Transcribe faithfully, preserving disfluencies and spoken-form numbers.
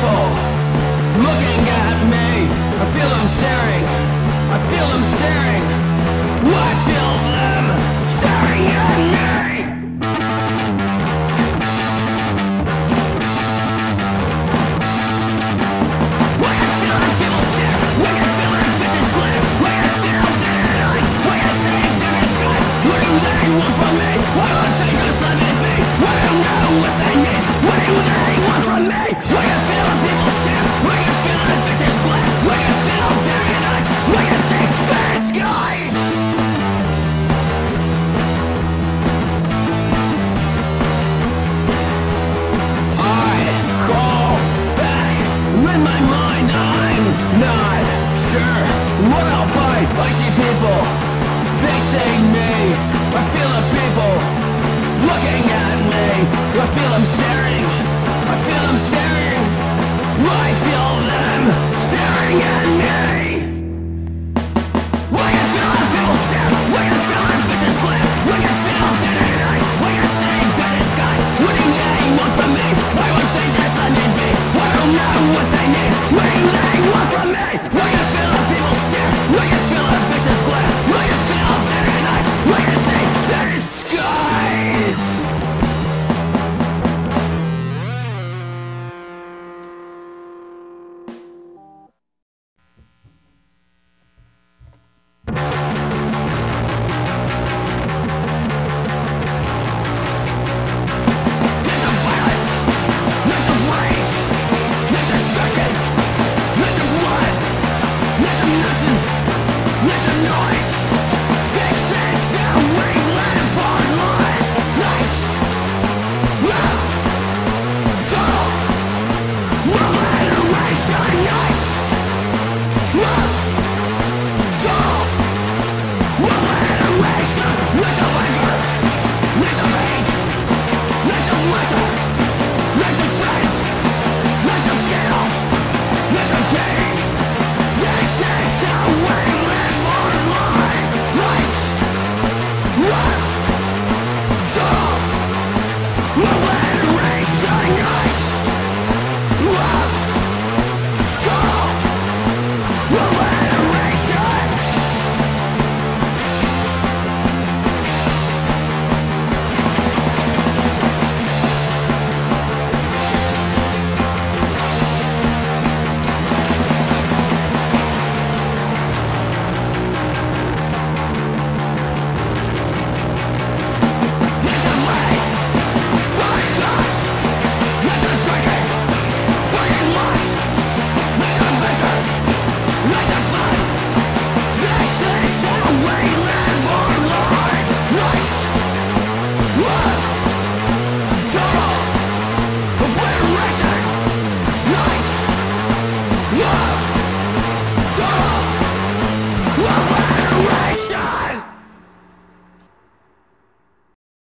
people looking at me. I feel them staring. I feel them staring. What?